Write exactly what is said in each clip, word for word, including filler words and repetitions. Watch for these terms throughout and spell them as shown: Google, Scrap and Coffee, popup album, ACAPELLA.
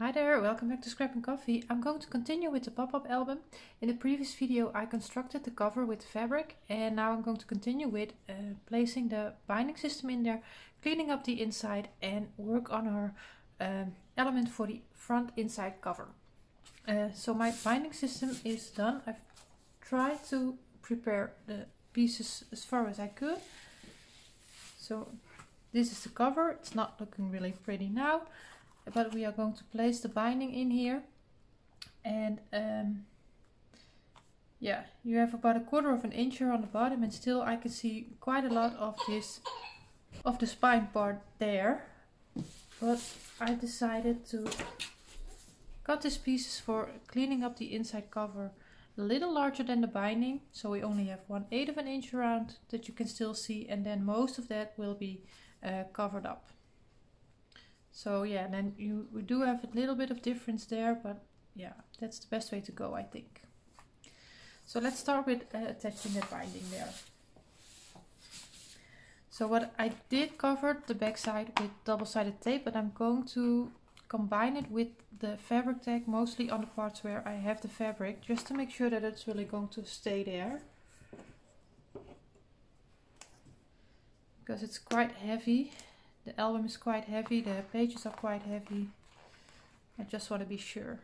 Hi there, welcome back to Scrap and Coffee. I'm going to continue with the pop-up album. In the previous video I constructed the cover with fabric, and now I'm going to continue with uh, placing the binding system in there, cleaning up the inside and work on our um, element for the front inside cover. Uh, so my binding system is done. I've tried to prepare the pieces as far as I could. So this is the cover. It's not looking really pretty now, but we are going to place the binding in here, and um, yeah, you have about a quarter of an inch here on the bottom, and still I can see quite a lot of this of the spine part there, but I decided to cut these pieces for cleaning up the inside cover a little larger than the binding, so we only have one eighth of an inch around that you can still see, and then most of that will be uh, covered up. So yeah, then you we do have a little bit of difference there, but yeah, that's the best way to go, I think. So let's start with uh, attaching the binding there. So what I did cover the back side with double-sided tape, but I'm going to combine it with the fabric tag, mostly on the parts where I have the fabric, just to make sure that it's really going to stay there. Because it's quite heavy. The album is quite heavy, the pages are quite heavy. I just want to be sure.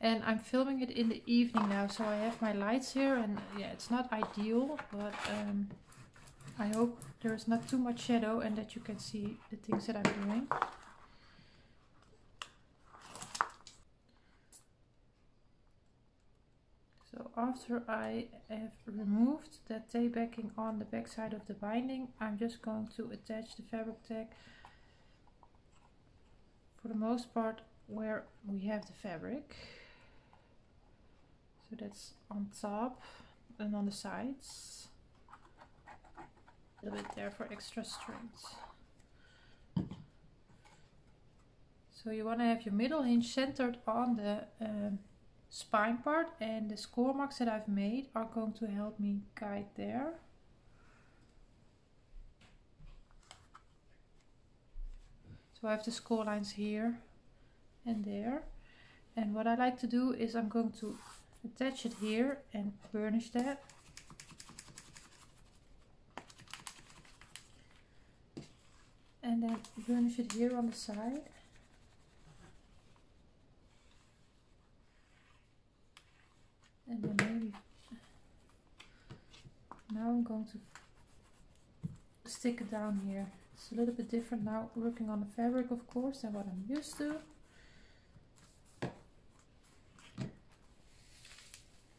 And I'm filming it in the evening now, so I have my lights here, and yeah, it's not ideal, but um, I hope there is not too much shadow and that you can see the things that I'm doing. So after I have removed that tape backing on the back side of the binding, I'm just going to attach the fabric tag for the most part where we have the fabric. So that's on top and on the sides. A little bit there for extra strength. So you want to have your middle hinge centered on the um, spine part, and the score marks that I've made are going to help me guide there. So I have the score lines here and there, and what I like to do is I'm going to attach it here and burnish that. And then burnish it here on the side. And then maybe now I'm going to stick it down here. It's a little bit different now, working on the fabric, of course, than what I'm used to.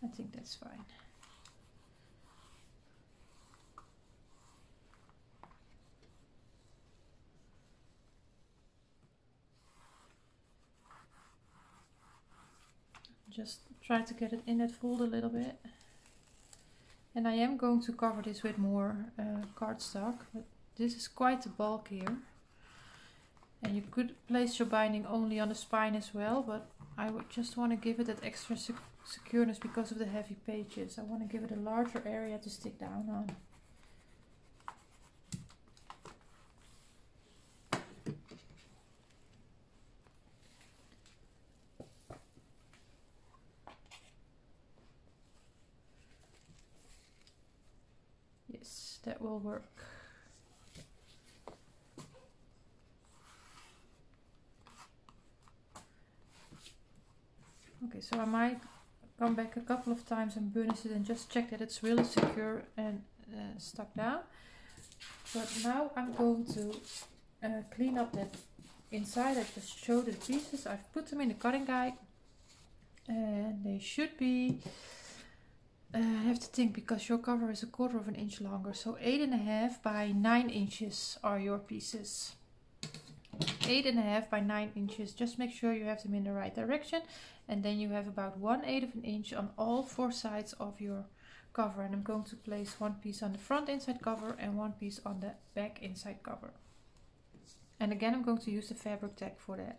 I think that's fine. Just try to get it in that fold a little bit, and I am going to cover this with more uh, cardstock, but this is quite a bulk here, and you could place your binding only on the spine as well, but I would just want to give it that extra sec secureness because of the heavy pages. I want to give it a larger area to stick down on. That will work. Okay, so I might come back a couple of times and burnish it and just check that it's really secure and uh, stuck down. But now I'm going to uh, clean up that inside. I just showed the pieces. I've put them in the cutting guide, and they should be. Uh, I have to think, because your cover is a quarter of an inch longer, so eight and a half by nine inches are your pieces. Eight and a half by nine inches. Just make sure you have them in the right direction, and then you have about one eighth of an inch on all four sides of your cover. And I'm going to place one piece on the front inside cover and one piece on the back inside cover. And again, I'm going to use the fabric tag for that.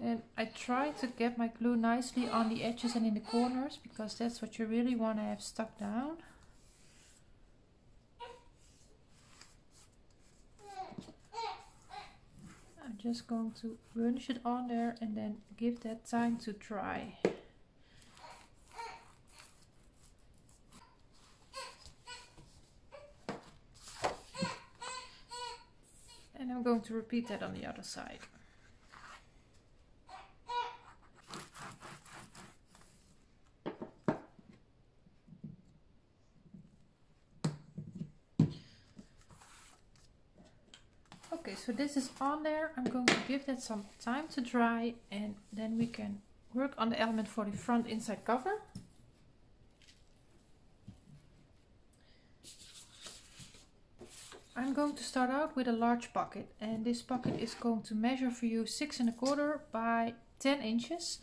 And I try to get my glue nicely on the edges and in the corners, because that's what you really want to have stuck down. I'm just going to burnish it on there and then give that time to dry. And I'm going to repeat that on the other side. Okay, so this is on there. I'm going to give that some time to dry, and then we can work on the element for the front inside cover. I'm going to start out with a large pocket, and this pocket is going to measure for you six and a quarter by ten inches.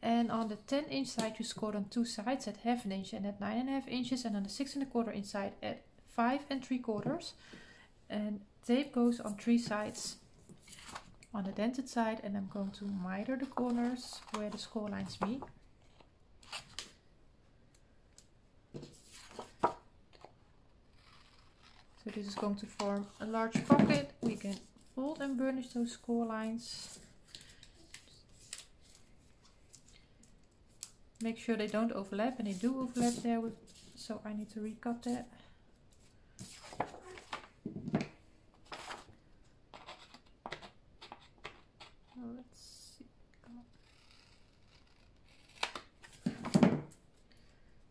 And on the ten inch side, you scored on two sides at half an inch and at nine and a half inches, and on the six and a quarter inch side at five and three quarters. And tape goes on three sides on the dented side, and I'm going to miter the corners where the score lines meet. So this is going to form a large pocket. We can fold and burnish those score lines. Make sure they don't overlap, and they do overlap there, with, so I need to recut that.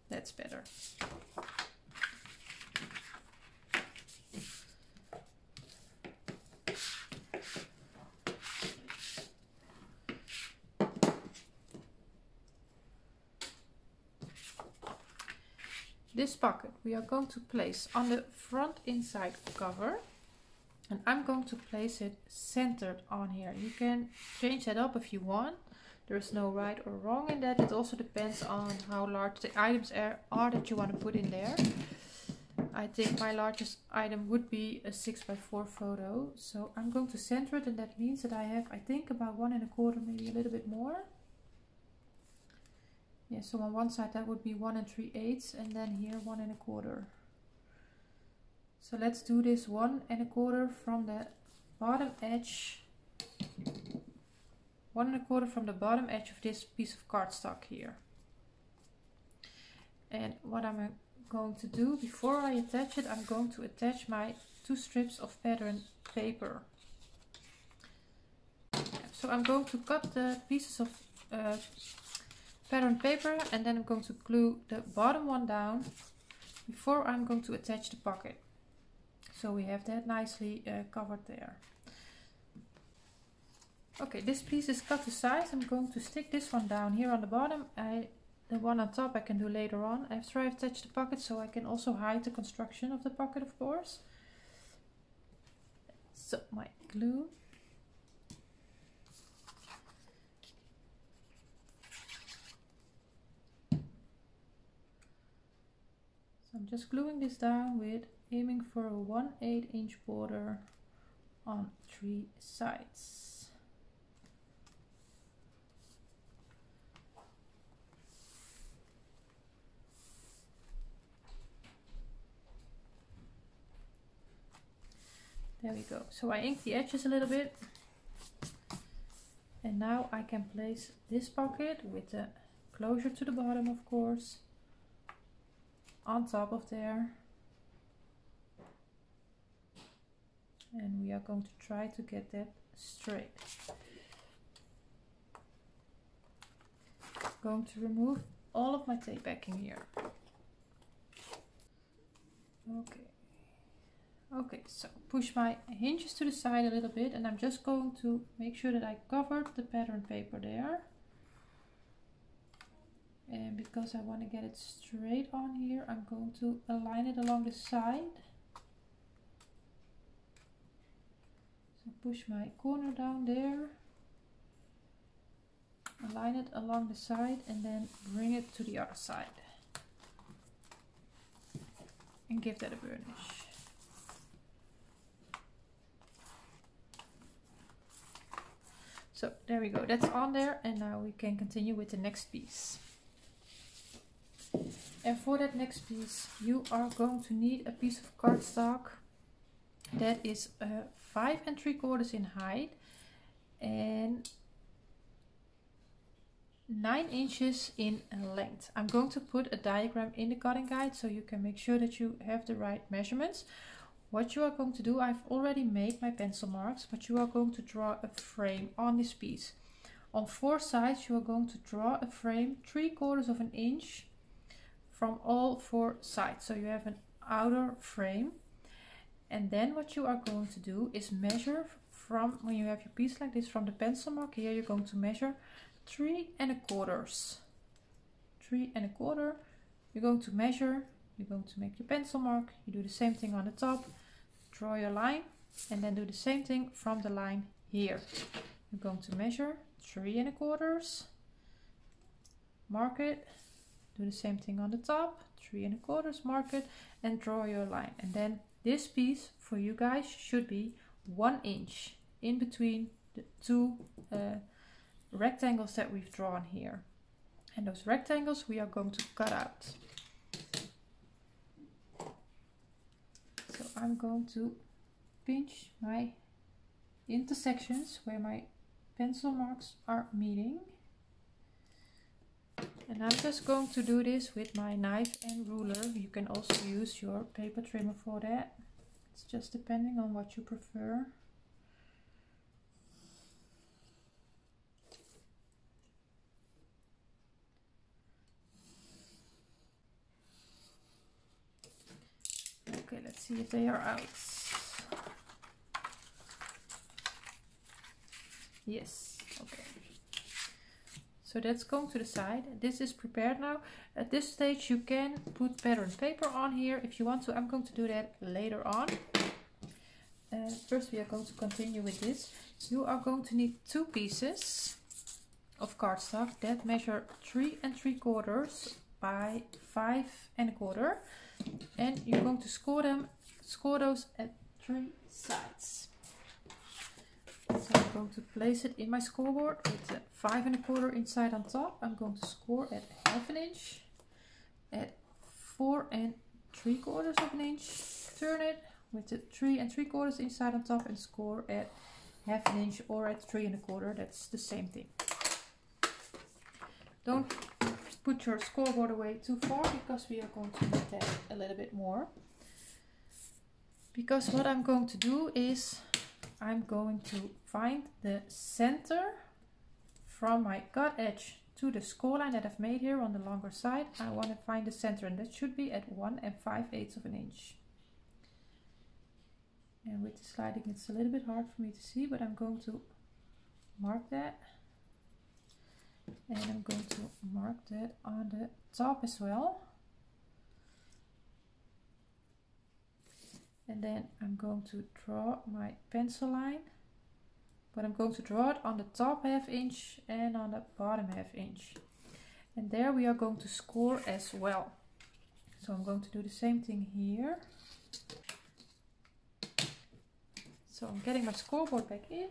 That's better. This pocket we are going to place on the front inside cover, and I'm going to place it centered on here. You can change that up if you want. There is no right or wrong in that. It also depends on how large the items are, are that you want to put in there. I think my largest item would be a six by four photo. So I'm going to center it, and that means that I have, I think, about one and a quarter, maybe a little bit more. Yeah, so on one side that would be one and three eighths, and then here one and a quarter. So let's do this one and a quarter from the bottom edge. One and a quarter from the bottom edge of this piece of cardstock here. And what I'm going to do before I attach it, I'm going to attach my two strips of pattern paper. So I'm going to cut the pieces of uh, pattern paper, and then I'm going to glue the bottom one down before I'm going to attach the pocket. So we have that nicely uh, covered there. Okay, this piece is cut to size. I'm going to stick this one down here on the bottom. I, the one on top I can do later on after I attach the pocket, so I can also hide the construction of the pocket, of course. So my glue. So I'm just gluing this down with aiming for a one eighth inch border on three sides. There we go. So I inked the edges a little bit, and now I can place this pocket with the closure to the bottom, of course, on top of there. And we are going to try to get that straight. I'm going to remove all of my tape backing here. Okay. Okay, so push my hinges to the side a little bit, and I'm just going to make sure that I covered the pattern paper there. And because I want to get it straight on here, I'm going to align it along the side. So push my corner down there, align it along the side, and then bring it to the other side. And give that a burnish. So there we go, that's on there, and now we can continue with the next piece. And for that next piece, you are going to need a piece of cardstock that is uh, five and three quarters in height and nine inches in length. I'm going to put a diagram in the cutting guide so you can make sure that you have the right measurements. What you are going to do, I've already made my pencil marks, but you are going to draw a frame on this piece. On four sides, you are going to draw a frame three quarters of an inch from all four sides. So you have an outer frame. And then what you are going to do is measure from, when you have your piece like this, from the pencil mark here, you're going to measure three and a quarters. Three and a quarter, you're going to measure, you're going to make your pencil mark, you do the same thing on the top, draw your line, and then do the same thing from the line here. You're going to measure three and a quarters, mark it, do the same thing on the top, three and a quarters, mark it, and draw your line. And then this piece for you guys should be one inch in between the two uh, rectangles that we've drawn here. And those rectangles we are going to cut out. So I'm going to pinch my intersections where my pencil marks are meeting. And I'm just going to do this with my knife and ruler. You can also use your paper trimmer for that. It's just depending on what you prefer. Okay, let's see if they are out. Yes, okay. So that's going to the side. This is prepared now. At this stage you can put pattern paper on here if you want to. I'm going to do that later on. Uh, first we are going to continue with this. You are going to need two pieces of cardstock that measure three and three quarters by five and a quarter. And you're going to score them, score those at three sides. So I'm going to place it in my scoreboard with the five and a quarter inside on top. I'm going to score at half an inch, at four and three quarters of an inch, turn it with the three and three quarters inside on top, and score at half an inch or at three and a quarter. That's the same thing. Don't put your scoreboard away too far, because we are going to need that a little bit more. Because what I'm going to do is I'm going to find the center from my cut edge to the score line that I've made here on the longer side. I want to find the center, and that should be at one and five eighths of an inch. And with the sliding, it's a little bit hard for me to see, but I'm going to mark that. And I'm going to mark that on the top as well. And then I'm going to draw my pencil line, but I'm going to draw it on the top half inch and on the bottom half inch. And there we are going to score as well. So I'm going to do the same thing here. So I'm getting my scoreboard back in.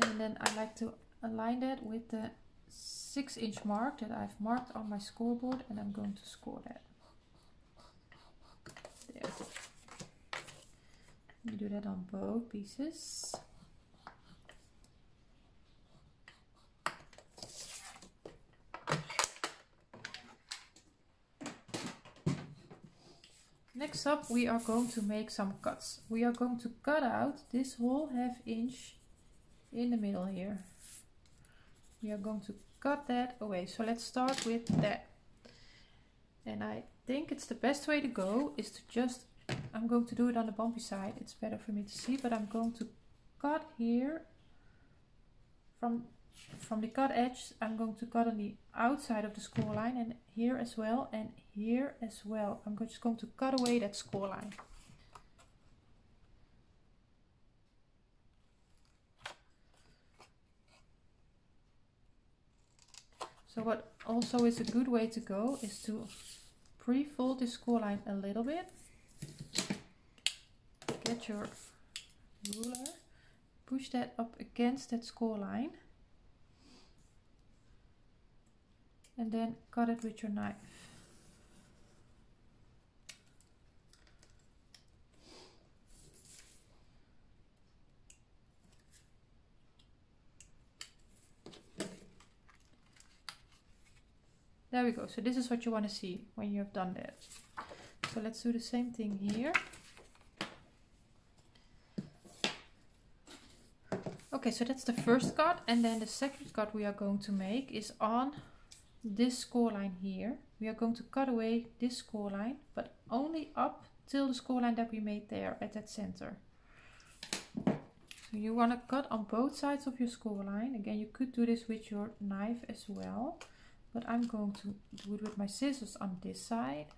And then I like to align that with the six inch mark that I've marked on my scoreboard, and I'm going to score that. There. You do that on both pieces. Next up, we are going to make some cuts. We are going to cut out this whole half inch in the middle here. We are going to cut that away. So let's start with that. And I think it's the best way to go is to just, I'm going to do it on the bumpy side. It's better for me to see, but I'm going to cut here from, from the cut edge. I'm going to cut on the outside of the score line, and here as well, and here as well. I'm just going to cut away that score line. So what also is a good way to go is to pre-fold the score line a little bit. get your ruler, push that up against that score line, and then cut it with your knife. There we go. So this is what you want to see when you have done that. So let's do the same thing here. Okay, so that's the first cut, and then the second cut we are going to make is on this score line here. We are going to cut away this score line, but only up till the score line that we made there at that center. So you want to cut on both sides of your score line. Again, you could do this with your knife as well, but I'm going to do it with my scissors on this side.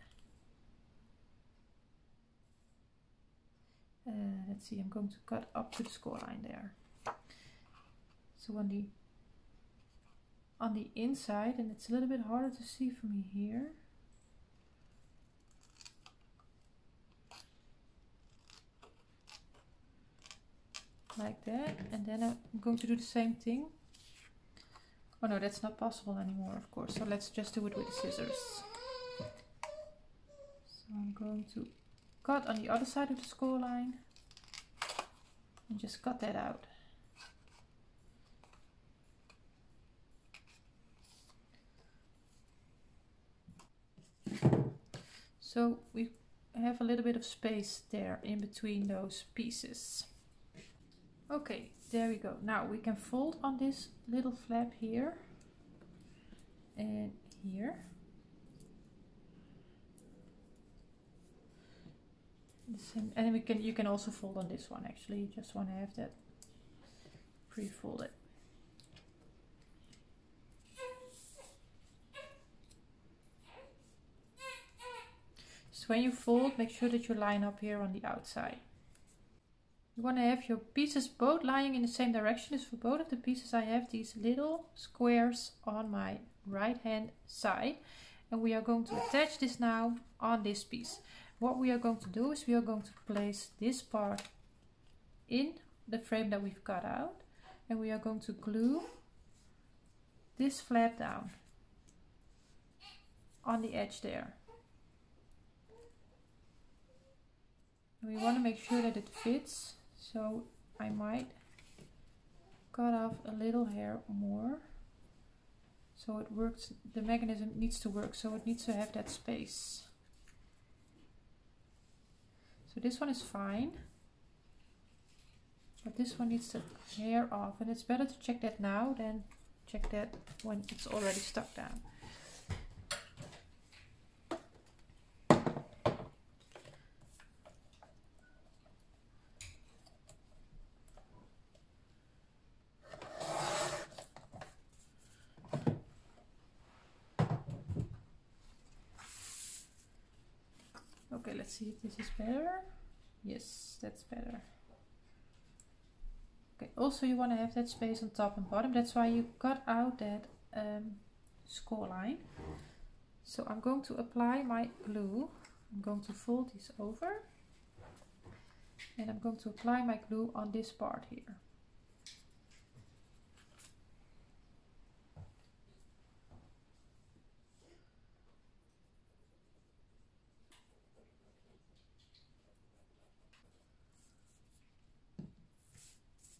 Uh, let's see, I'm going to cut up to the score line there. So on the, on the inside, and it's a little bit harder to see for me here. Like that, and then I'm going to do the same thing. Oh no, that's not possible anymore, of course. So let's just do it with the scissors. So I'm going to cut on the other side of the score line and just cut that out. So we have a little bit of space there in between those pieces. Okay, there we go. Now we can fold on this little flap here and here. The same, and we can you can also fold on this one actually. You just want to have that pre-folded. So when you fold, make sure that you line up here on the outside. You want to have your pieces both lying in the same direction. As for both of the pieces, I have these little squares on my right hand side, and we are going to attach this now on this piece. What we are going to do is we are going to place this part in the frame that we've cut out, and we are going to glue this flap down on the edge there. And we want to make sure that it fits. So I might cut off a little hair more, so it works, the mechanism needs to work, so it needs to have that space. So this one is fine, but this one needs the hair off, and it's better to check that now than check that when it's already stuck down. Let's see if this is better. Yes, that's better. Okay, also you want to have that space on top and bottom. That's why you cut out that um, score line. So I'm going to apply my glue. I'm going to fold this over, and I'm going to apply my glue on this part here.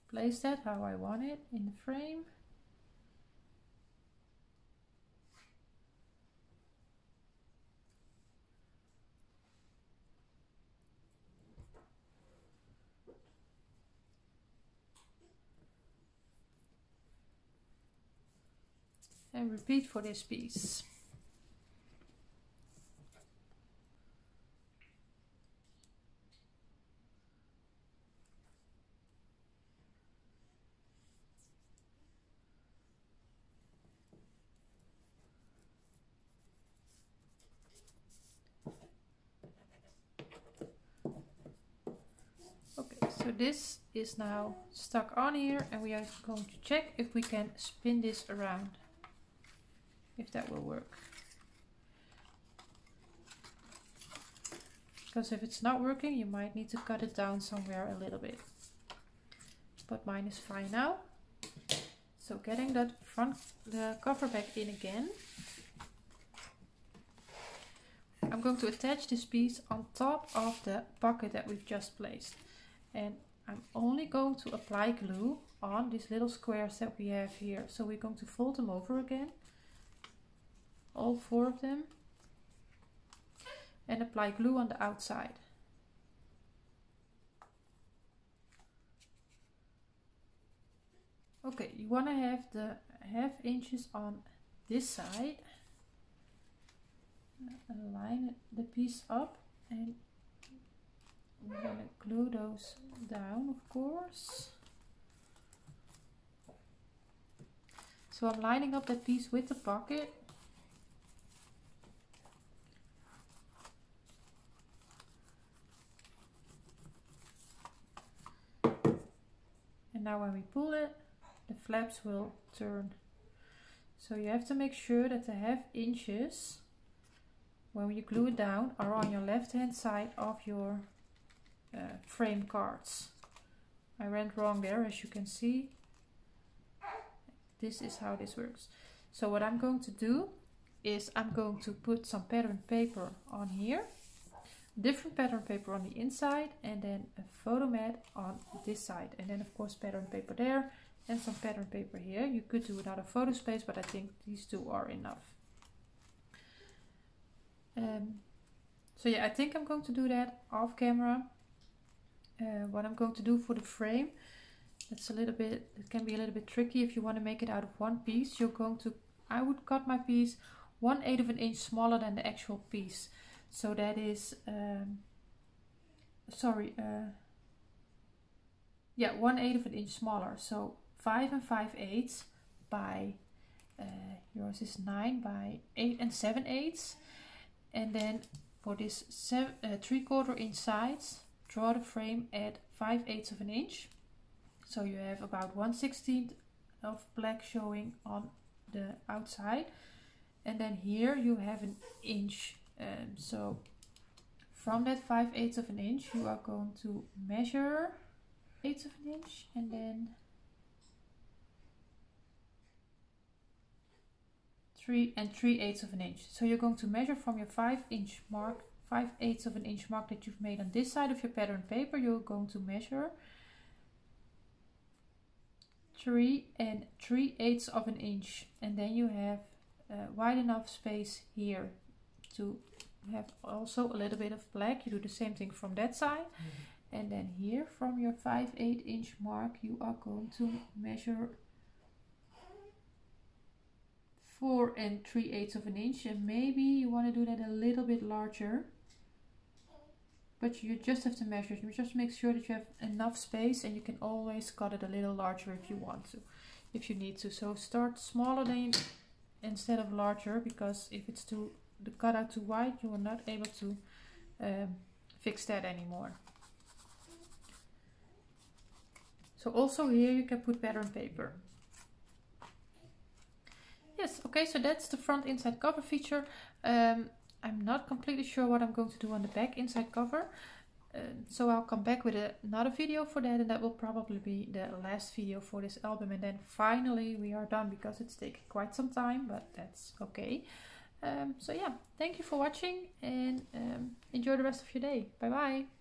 Place that how I want it in the frame. And repeat for this piece. So this is now stuck on here, and we are going to check if we can spin this around, if that will work. because if it's not working, you might need to cut it down somewhere a little bit. But mine is fine now. So getting that front, the cover back in again. I'm going to attach this piece on top of the pocket that we've just placed. And I'm only going to apply glue on these little squares that we have here. So we're going to fold them over again, all four of them, and apply glue on the outside. Okay, you want to have the half inches on this side. Line the piece up, and we're going to glue those down, of course. So I'm lining up that piece with the pocket. And now when we pull it, the flaps will turn. So you have to make sure that the half inches, when you glue it down, are on your left hand side of your uh, frame cards. I went wrong there, as you can see. This is how this works. So what I'm going to do is I'm going to put some pattern paper on here, different pattern paper on the inside, and then a photo mat on this side, and then of course pattern paper there and some pattern paper here. You could do another photo space, but I think these two are enough. Um, so yeah, I think I'm going to do that off camera. Uh, what I'm going to do for the frame, that's a little bit, it can be a little bit tricky if you want to make it out of one piece. You're going to, I would cut my piece one eighth of an inch smaller than the actual piece. So that is, um, sorry, uh, yeah, one eighth of an inch smaller. So five and five eighths by, uh, yours is nine by eight and seven eighths. And then for this seven, uh, three quarter inch sides, draw the frame at five eighths of an inch. So you have about one sixteenth of black showing on the outside. And then here you have an inch. Um, so from that five eighths of an inch, you are going to measure eighths of an inch, and then three and three eighths of an inch. So you're going to measure from your five inch mark, five eighths of an inch mark that you've made on this side of your pattern paper. You're going to measure three and three eighths of an inch, and then you have uh, wide enough space here to have also a little bit of black. You do the same thing from that side, mm-hmm. And then here from your five eight inch mark, you are going to measure four and three eighths of an inch, and maybe you want to do that a little bit larger, but you just have to measure it. You just make sure that you have enough space, and you can always cut it a little larger if you want to, if you need to. So start smaller than instead of larger, because if it's too the cutout too wide, you are not able to um, fix that anymore. So also here you can put pattern paper. Yes, okay, so that's the front inside cover feature. Um, I'm not completely sure what I'm going to do on the back inside cover. Uh, so I'll come back with another video for that, and that will probably be the last video for this album. And then finally we are done, because it's taken quite some time, but that's okay. Um, so yeah, thank you for watching, and um, enjoy the rest of your day. Bye bye.